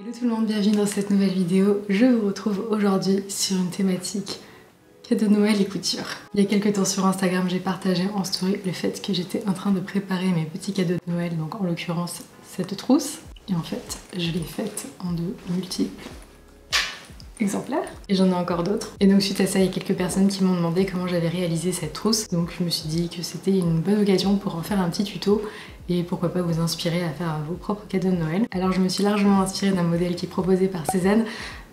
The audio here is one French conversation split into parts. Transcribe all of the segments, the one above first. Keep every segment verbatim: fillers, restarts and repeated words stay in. Hello tout le monde, bienvenue dans cette nouvelle vidéo. Je vous retrouve aujourd'hui sur une thématique cadeau de Noël et couture. Il y a quelques temps sur Instagram, j'ai partagé en story le fait que j'étais en train de préparer mes petits cadeaux de Noël, donc en l'occurrence cette trousse. Et en fait, je l'ai faite en deux multiples exemplaires. Et j'en ai encore d'autres. Et donc suite à ça, il y a quelques personnes qui m'ont demandé comment j'avais réalisé cette trousse. Donc je me suis dit que c'était une bonne occasion pour en faire un petit tuto. Et pourquoi pas vous inspirer à faire vos propres cadeaux de Noël. Alors je me suis largement inspirée d'un modèle qui est proposé par Sézane,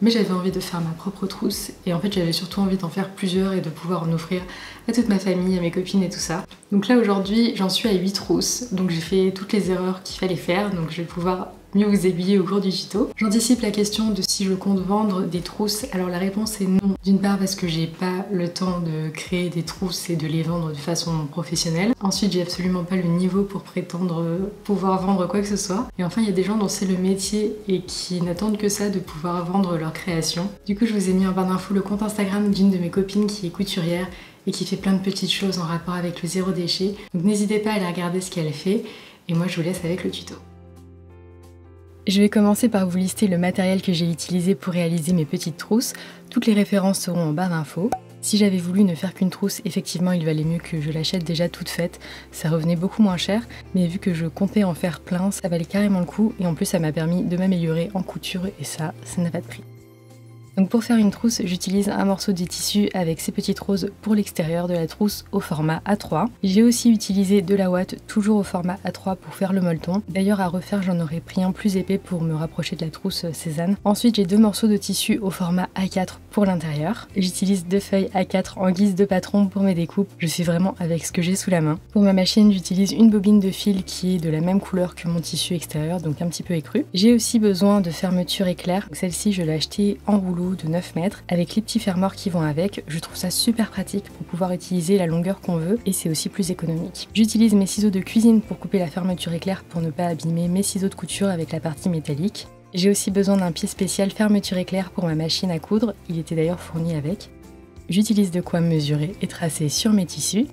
mais j'avais envie de faire ma propre trousse et en fait j'avais surtout envie d'en faire plusieurs et de pouvoir en offrir à toute ma famille, à mes copines et tout ça. Donc là aujourd'hui j'en suis à huit trousses, donc j'ai fait toutes les erreurs qu'il fallait faire, donc je vais pouvoir mieux vous aiguiller au cours du tuto. J'anticipe la question de si je compte vendre des trousses, alors la réponse est non. D'une part parce que j'ai pas le temps de créer des trousses et de les vendre de façon professionnelle. Ensuite j'ai absolument pas le niveau pour prétendre pouvoir vendre quoi que ce soit. Et enfin il y a des gens dont c'est le métier et qui n'attendent que ça de pouvoir vendre leur création. Du coup je vous ai mis en barre d'infos le compte Instagram d'une de mes copines qui est couturière et qui fait plein de petites choses en rapport avec le zéro déchet. Donc n'hésitez pas à aller regarder ce qu'elle fait et moi je vous laisse avec le tuto. Je vais commencer par vous lister le matériel que j'ai utilisé pour réaliser mes petites trousses. Toutes les références seront en barre d'infos. Si j'avais voulu ne faire qu'une trousse, effectivement il valait mieux que je l'achète déjà toute faite, ça revenait beaucoup moins cher, mais vu que je comptais en faire plein, ça valait carrément le coup et en plus ça m'a permis de m'améliorer en couture et ça, ça n'a pas de prix. Donc pour faire une trousse, j'utilise un morceau de tissu avec ces petites roses pour l'extérieur de la trousse au format A trois. J'ai aussi utilisé de la ouate toujours au format A trois pour faire le molleton. D'ailleurs à refaire, j'en aurais pris un plus épais pour me rapprocher de la trousse Sézane. Ensuite, j'ai deux morceaux de tissu au format A quatre pour l'intérieur. J'utilise deux feuilles A quatre en guise de patron pour mes découpes. Je suis vraiment avec ce que j'ai sous la main. Pour ma machine, j'utilise une bobine de fil qui est de la même couleur que mon tissu extérieur, donc un petit peu écru. J'ai aussi besoin de fermeture éclair. Celle-ci, je l'ai achetée en rouleau de neuf mètres avec les petits fermoirs qui vont avec. Je trouve ça super pratique pour pouvoir utiliser la longueur qu'on veut et c'est aussi plus économique. J'utilise mes ciseaux de cuisine pour couper la fermeture éclair pour ne pas abîmer mes ciseaux de couture avec la partie métallique. J'ai aussi besoin d'un pied spécial fermeture éclair pour ma machine à coudre, il était d'ailleurs fourni avec. J'utilise de quoi mesurer et tracer sur mes tissus.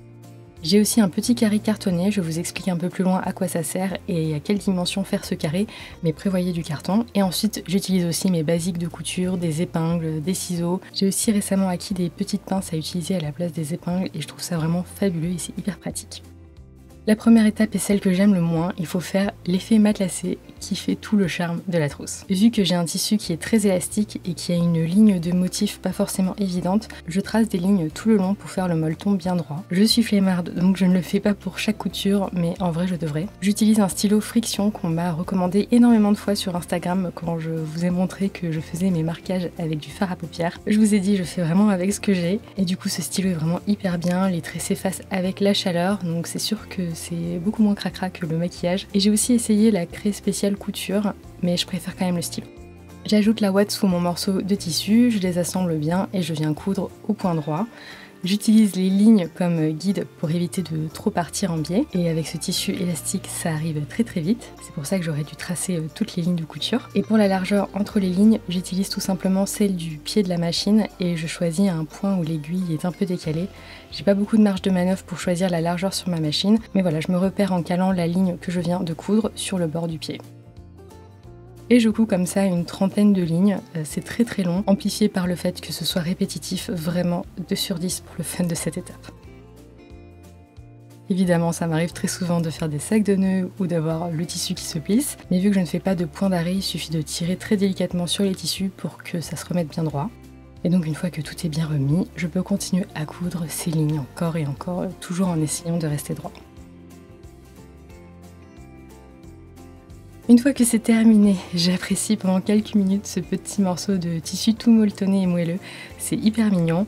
J'ai aussi un petit carré cartonné, je vous explique un peu plus loin à quoi ça sert et à quelle dimension faire ce carré, mais prévoyez du carton. Et ensuite, j'utilise aussi mes basiques de couture, des épingles, des ciseaux. J'ai aussi récemment acquis des petites pinces à utiliser à la place des épingles et je trouve ça vraiment fabuleux et c'est hyper pratique. La première étape est celle que j'aime le moins, il faut faire l'effet matelassé qui fait tout le charme de la trousse. Vu que j'ai un tissu qui est très élastique et qui a une ligne de motif pas forcément évidente, je trace des lignes tout le long pour faire le molleton bien droit. Je suis flemmarde donc je ne le fais pas pour chaque couture mais en vrai je devrais. J'utilise un stylo friXion qu'on m'a recommandé énormément de fois sur Instagram quand je vous ai montré que je faisais mes marquages avec du fard à paupières. Je vous ai dit je fais vraiment avec ce que j'ai et du coup ce stylo est vraiment hyper bien, les traits s'effacent avec la chaleur donc c'est sûr que c'est beaucoup moins cracra que le maquillage. Et j'ai aussi essayé la craie spéciale couture, mais je préfère quand même le stylo. J'ajoute la ouate sous mon morceau de tissu, je les assemble bien et je viens coudre au point droit. J'utilise les lignes comme guide pour éviter de trop partir en biais. Et avec ce tissu élastique, ça arrive très très vite. C'est pour ça que j'aurais dû tracer toutes les lignes de couture. Et pour la largeur entre les lignes, j'utilise tout simplement celle du pied de la machine et je choisis un point où l'aiguille est un peu décalée. J'ai pas beaucoup de marge de manœuvre pour choisir la largeur sur ma machine, mais voilà, je me repère en calant la ligne que je viens de coudre sur le bord du pied. Et je couds comme ça une trentaine de lignes, c'est très très long, amplifié par le fait que ce soit répétitif, vraiment deux sur dix pour le fun de cette étape. Évidemment, ça m'arrive très souvent de faire des sacs de nœuds ou d'avoir le tissu qui se plisse, mais vu que je ne fais pas de point d'arrêt, il suffit de tirer très délicatement sur les tissus pour que ça se remette bien droit. Et donc une fois que tout est bien remis, je peux continuer à coudre ces lignes encore et encore, toujours en essayant de rester droit. Une fois que c'est terminé, j'apprécie pendant quelques minutes ce petit morceau de tissu tout molletonné et moelleux, c'est hyper mignon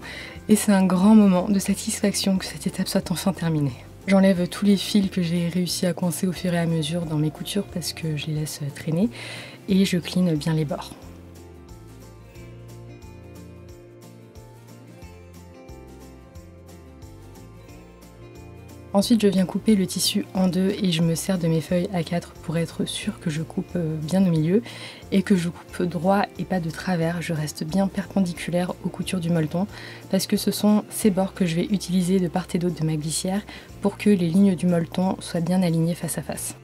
et c'est un grand moment de satisfaction que cette étape soit enfin terminée. J'enlève tous les fils que j'ai réussi à coincer au fur et à mesure dans mes coutures parce que je les laisse traîner et je clean bien les bords. Ensuite, je viens couper le tissu en deux et je me sers de mes feuilles A quatre pour être sûre que je coupe bien au milieu et que je coupe droit et pas de travers. Je reste bien perpendiculaire aux coutures du molleton parce que ce sont ces bords que je vais utiliser de part et d'autre de ma glissière pour que les lignes du molleton soient bien alignées face à face.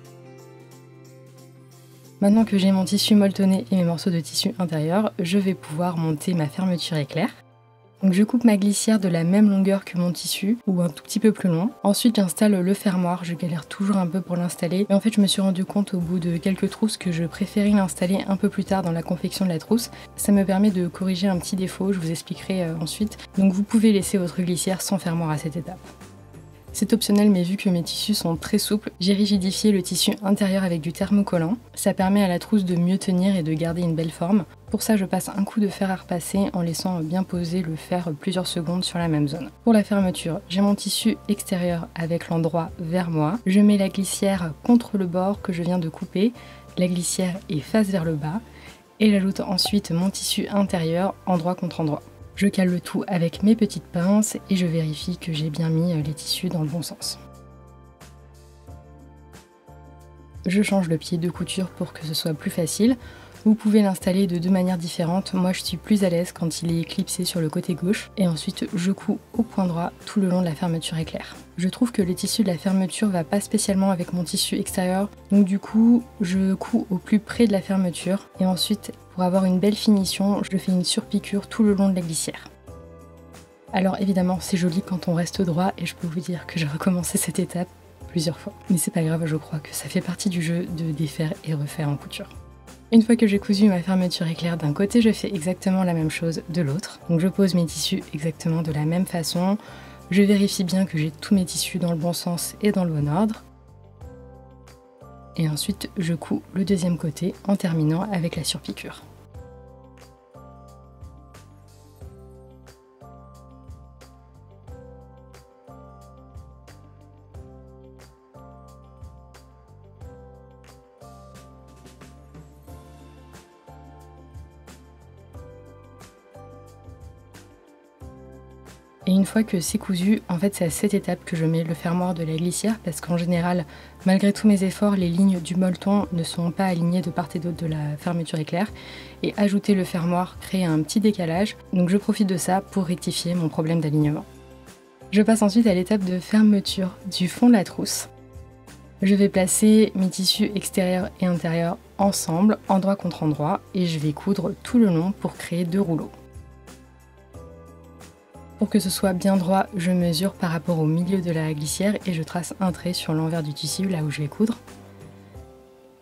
Maintenant que j'ai mon tissu molletonné et mes morceaux de tissu intérieur, je vais pouvoir monter ma fermeture éclair. Donc je coupe ma glissière de la même longueur que mon tissu, ou un tout petit peu plus long. Ensuite j'installe le fermoir, je galère toujours un peu pour l'installer. Et en fait je me suis rendu compte au bout de quelques trousses que je préférais l'installer un peu plus tard dans la confection de la trousse. Ça me permet de corriger un petit défaut, je vous expliquerai euh, ensuite. Donc vous pouvez laisser votre glissière sans fermoir à cette étape. C'est optionnel, mais vu que mes tissus sont très souples, j'ai rigidifié le tissu intérieur avec du thermocollant. Ça permet à la trousse de mieux tenir et de garder une belle forme. Pour ça, je passe un coup de fer à repasser en laissant bien poser le fer plusieurs secondes sur la même zone. Pour la fermeture, j'ai mon tissu extérieur avec l'endroit vers moi. Je mets la glissière contre le bord que je viens de couper. La glissière est face vers le bas. Et j'ajoute ensuite mon tissu intérieur, endroit contre endroit. Je cale le tout avec mes petites pinces et je vérifie que j'ai bien mis les tissus dans le bon sens. Je change le pied de couture pour que ce soit plus facile. Vous pouvez l'installer de deux manières différentes. Moi, je suis plus à l'aise quand il est clipsé sur le côté gauche. Et ensuite, je couds au point droit tout le long de la fermeture éclair. Je trouve que le tissu de la fermeture ne va pas spécialement avec mon tissu extérieur. Donc du coup, je couds au plus près de la fermeture. Et ensuite, pour avoir une belle finition, je fais une surpiqûre tout le long de la glissière. Alors évidemment, c'est joli quand on reste droit et je peux vous dire que j'ai recommencé cette étape plusieurs fois. Mais c'est pas grave, je crois que ça fait partie du jeu de défaire et refaire en couture. Une fois que j'ai cousu ma fermeture éclair d'un côté, je fais exactement la même chose de l'autre. Donc je pose mes tissus exactement de la même façon. Je vérifie bien que j'ai tous mes tissus dans le bon sens et dans le bon ordre. Et ensuite, je couds le deuxième côté en terminant avec la surpiqûre. Et une fois que c'est cousu, en fait c'est à cette étape que je mets le fermoir de la glissière parce qu'en général, malgré tous mes efforts, les lignes du molleton ne sont pas alignées de part et d'autre de la fermeture éclair. Et ajouter le fermoir crée un petit décalage, donc je profite de ça pour rectifier mon problème d'alignement. Je passe ensuite à l'étape de fermeture du fond de la trousse. Je vais placer mes tissus extérieurs et intérieurs ensemble, endroit contre endroit, et je vais coudre tout le long pour créer deux rouleaux. Pour que ce soit bien droit, je mesure par rapport au milieu de la glissière et je trace un trait sur l'envers du tissu, là où je vais coudre.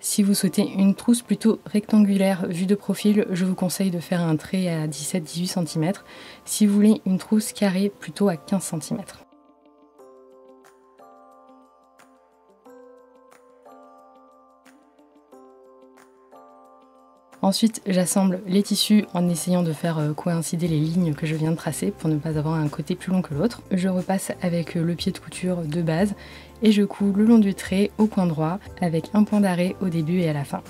Si vous souhaitez une trousse plutôt rectangulaire vue de profil, je vous conseille de faire un trait à dix-sept à dix-huit centimètres. Si vous voulez une trousse carrée, plutôt à quinze centimètres. Ensuite, j'assemble les tissus en essayant de faire coïncider les lignes que je viens de tracer pour ne pas avoir un côté plus long que l'autre. Je repasse avec le pied de couture de base et je couds le long du trait au coin droit avec un point d'arrêt au début et à la fin.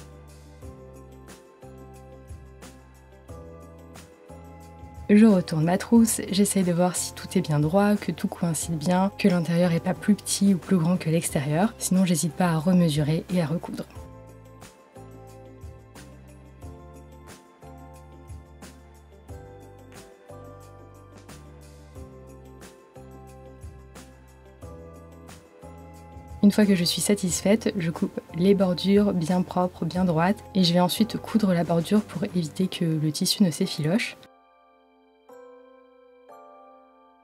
Je retourne ma trousse, j'essaye de voir si tout est bien droit, que tout coïncide bien, que l'intérieur n'est pas plus petit ou plus grand que l'extérieur, sinon j'hésite pas à remesurer et à recoudre. Une fois que je suis satisfaite, je coupe les bordures bien propres, bien droites, et je vais ensuite coudre la bordure pour éviter que le tissu ne s'effiloche.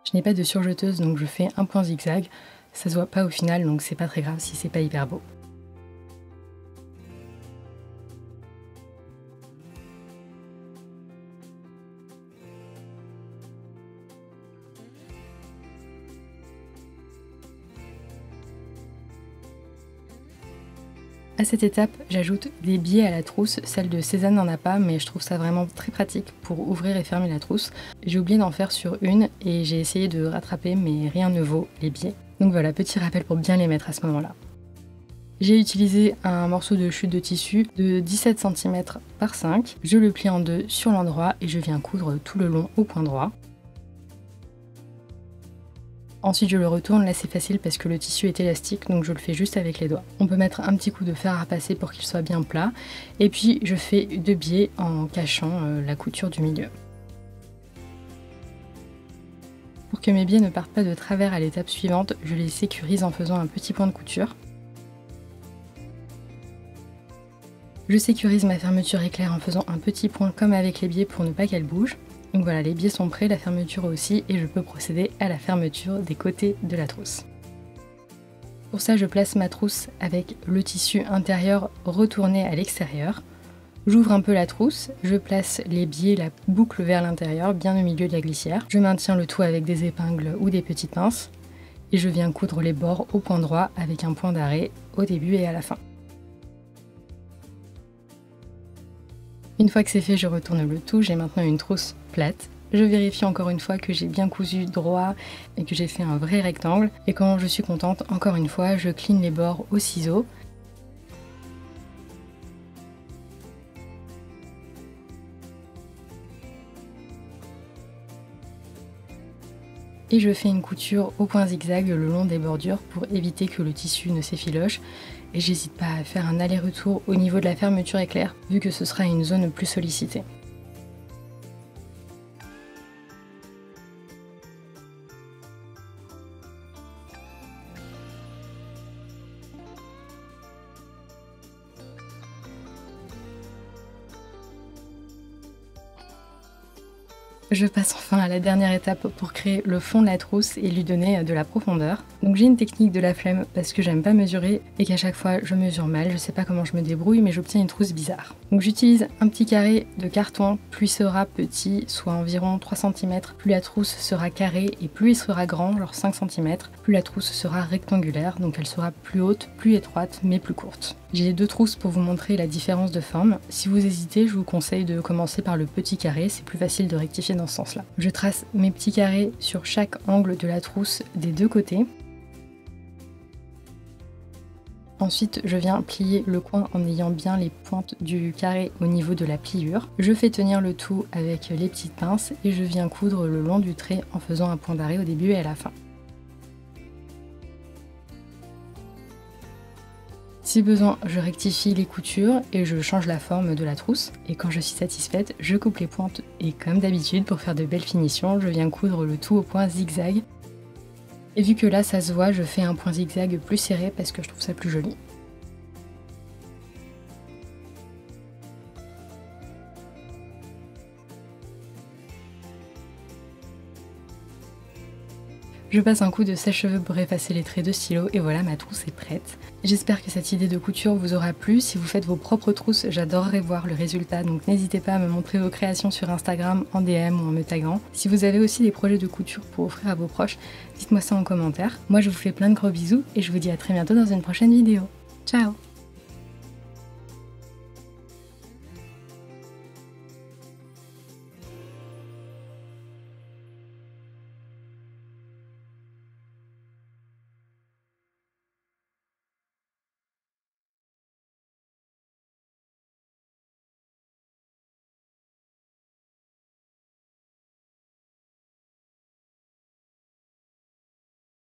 Je n'ai pas de surjeteuse, donc je fais un point zigzag. Ça se voit pas au final, donc c'est pas très grave si c'est pas hyper beau. À cette étape, j'ajoute des biais à la trousse, celle de Sézane n'en a pas, mais je trouve ça vraiment très pratique pour ouvrir et fermer la trousse. J'ai oublié d'en faire sur une et j'ai essayé de rattraper, mais rien ne vaut les biais. Donc voilà, petit rappel pour bien les mettre à ce moment-là. J'ai utilisé un morceau de chute de tissu de dix-sept centimètres par cinq, je le plie en deux sur l'endroit et je viens coudre tout le long au point droit. Ensuite je le retourne, là c'est facile parce que le tissu est élastique donc je le fais juste avec les doigts. On peut mettre un petit coup de fer à repasser pour qu'il soit bien plat et puis je fais deux biais en cachant la couture du milieu. Pour que mes biais ne partent pas de travers à l'étape suivante, je les sécurise en faisant un petit point de couture. Je sécurise ma fermeture éclair en faisant un petit point comme avec les biais pour ne pas qu'elle bouge. Donc voilà, les biais sont prêts, la fermeture aussi, et je peux procéder à la fermeture des côtés de la trousse. Pour ça, je place ma trousse avec le tissu intérieur retourné à l'extérieur. J'ouvre un peu la trousse, je place les biais, la boucle vers l'intérieur, bien au milieu de la glissière. Je maintiens le tout avec des épingles ou des petites pinces. Et je viens coudre les bords au point droit avec un point d'arrêt au début et à la fin. Une fois que c'est fait, je retourne le tout. J'ai maintenant une trousse plate. Je vérifie encore une fois que j'ai bien cousu droit et que j'ai fait un vrai rectangle. Et quand je suis contente, encore une fois, je cligne les bords au ciseau. Et je fais une couture au point zigzag le long des bordures pour éviter que le tissu ne s'effiloche. Et j'hésite pas à faire un aller-retour au niveau de la fermeture éclair, vu que ce sera une zone plus sollicitée. Je passe enfin à la dernière étape pour créer le fond de la trousse et lui donner de la profondeur. Donc j'ai une technique de la flemme parce que j'aime pas mesurer et qu'à chaque fois je mesure mal, je sais pas comment je me débrouille mais j'obtiens une trousse bizarre. Donc j'utilise un petit carré de carton, plus il sera petit, soit environ trois centimètres, plus la trousse sera carrée et plus il sera grand, genre cinq centimètres, plus la trousse sera rectangulaire, donc elle sera plus haute, plus étroite mais plus courte. J'ai deux trousses pour vous montrer la différence de forme. Si vous hésitez, je vous conseille de commencer par le petit carré, c'est plus facile de rectifier dans ce sens-là. Je trace mes petits carrés sur chaque angle de la trousse des deux côtés. Ensuite, je viens plier le coin en ayant bien les pointes du carré au niveau de la pliure. Je fais tenir le tout avec les petites pinces et je viens coudre le long du trait en faisant un point d'arrêt au début et à la fin. Si besoin, je rectifie les coutures et je change la forme de la trousse. Et quand je suis satisfaite, je coupe les pointes et comme d'habitude, pour faire de belles finitions, je viens coudre le tout au point zigzag. Et vu que là, ça se voit, je fais un point zigzag plus serré parce que je trouve ça plus joli. Je passe un coup de sèche-cheveux pour effacer les traits de stylo et voilà, ma trousse est prête. J'espère que cette idée de couture vous aura plu. Si vous faites vos propres trousses, j'adorerais voir le résultat, donc n'hésitez pas à me montrer vos créations sur Instagram, en D M ou en me taguant. Si vous avez aussi des projets de couture pour offrir à vos proches, dites-moi ça en commentaire. Moi, je vous fais plein de gros bisous et je vous dis à très bientôt dans une prochaine vidéo. Ciao!